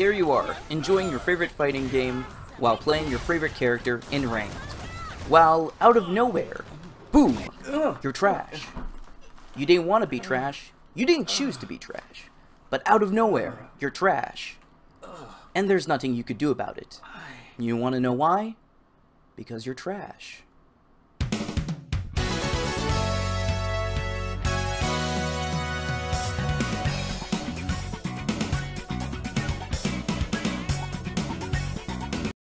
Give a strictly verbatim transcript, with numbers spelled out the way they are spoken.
Here you are, enjoying your favorite fighting game while playing your favorite character in ranked. While out of nowhere, boom, you're trash. You didn't want to be trash, you didn't choose to be trash, but out of nowhere, you're trash. And there's nothing you could do about it. You want to know why? Because you're trash.